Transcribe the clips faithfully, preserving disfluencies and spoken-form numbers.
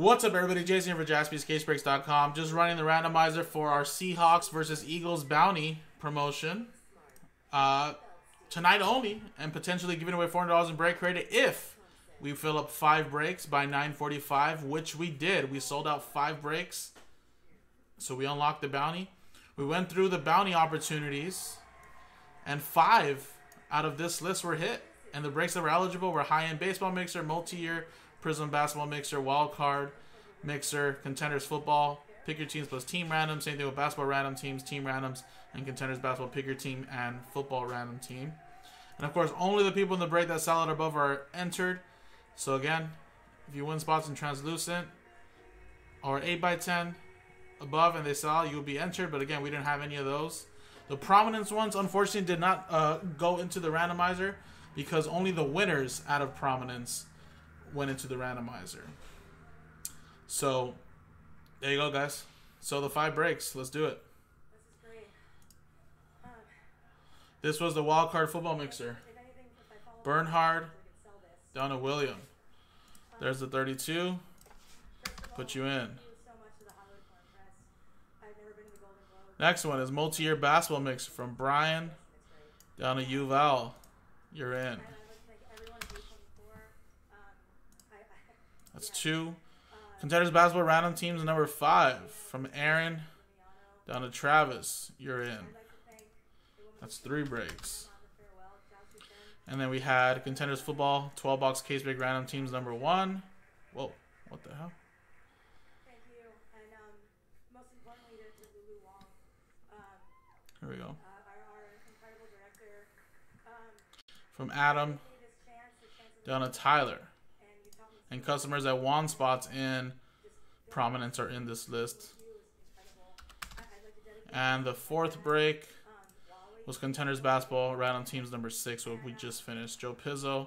What's up, everybody? Jason here for Jaspys Case Breaks dot com. Just running the randomizer for our Seahawks versus Eagles bounty promotion. Uh, tonight only, and potentially giving away four hundred dollars in break credit if we fill up five breaks by nine forty-five, which we did. We sold out five breaks, so we unlocked the bounty. We went through the bounty opportunities, and five out of this list were hit. And the breaks that were eligible were high-end baseball mixer, multi-year Prism basketball mixer, wildcard mixer, contenders football, pick your teams plus team random. Same thing with basketball random teams, team randoms, and contenders basketball, pick your team, and football random team. And of course, only the people in the break that sell out above are entered. So again, if you win spots in translucent or eight by ten above and they sell, you'll be entered. But again, we didn't have any of those. The prominence ones, unfortunately, did not uh, go into the randomizer because only the winners out of prominence went into the randomizer. So there you go, guys. So the five breaks, let's do it. This was the wildcard football mixer. Bernhard down to William. There's the thirty-two. Put you in. Next one is multi-year basketball mixer from Brian down to Yuval. You're in. That's two. Contenders basketball random teams number five from Aaron down to Travis. You're in. That's three breaks. And then we had contenders football twelve box case break random teams number one. Whoa! What the hell? Here we go. From Adam down to Tyler. And customers that won spots in prominence are in this list. And the fourth break was contenders basketball random teams number six, what we just finished. Joe Pizzo,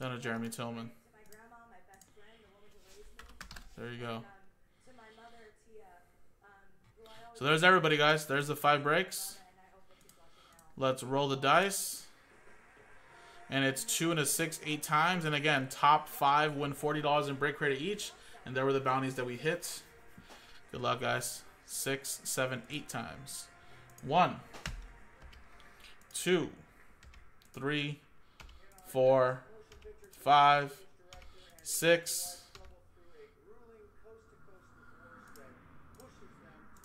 then a Jeremy Tillman. There you go. So there's everybody, guys. There's the five breaks. Let's roll the dice. And it's two and a six, eight times. And again, top five win forty dollars in break credit each. And there were the bounties that we hit. Good luck, guys. Six, seven, eight times. One, two, three, four, five, six,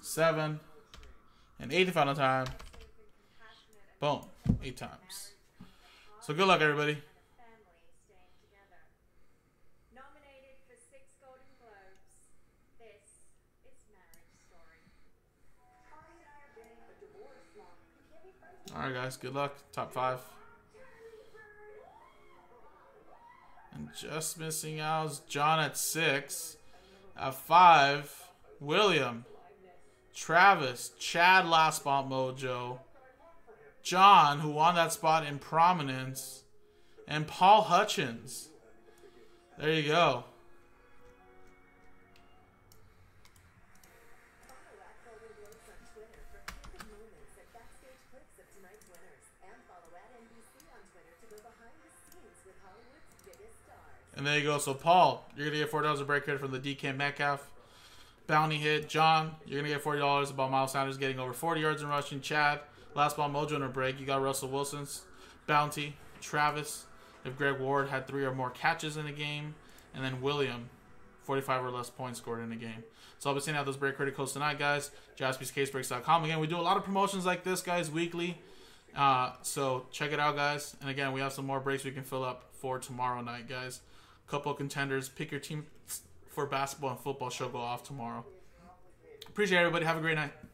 seven, and eight the final time. Boom, eight times. So good luck, everybody. Nominated for six Golden Globes, this is Marriage Story. All right, guys. Good luck. Top five. And just missing out. John at six. At five, William, Travis, Chad, last spot mojo, John, who won that spot in prominence, and Paul Hutchins. There you go. And there you go. So, Paul, you're going to get four dollars of break credit from the D K Metcalf bounty hit. John, you're going to get forty dollars about Miles Sanders getting over forty yards in rushing. Chad, last ball mojo in a break. You got Russell Wilson's bounty. Travis, if Greg Ward had three or more catches in a game. And then William, forty-five or less points scored in a game. So I'll be sending out those break credit codes tonight, guys. Jaspys Case Breaks dot com. Again, we do a lot of promotions like this, guys, weekly. Uh, so check it out, guys. And again, we have some more breaks we can fill up for tomorrow night, guys. A couple of contenders. Pick your team for basketball and football show go off tomorrow. Appreciate everybody. Have a great night.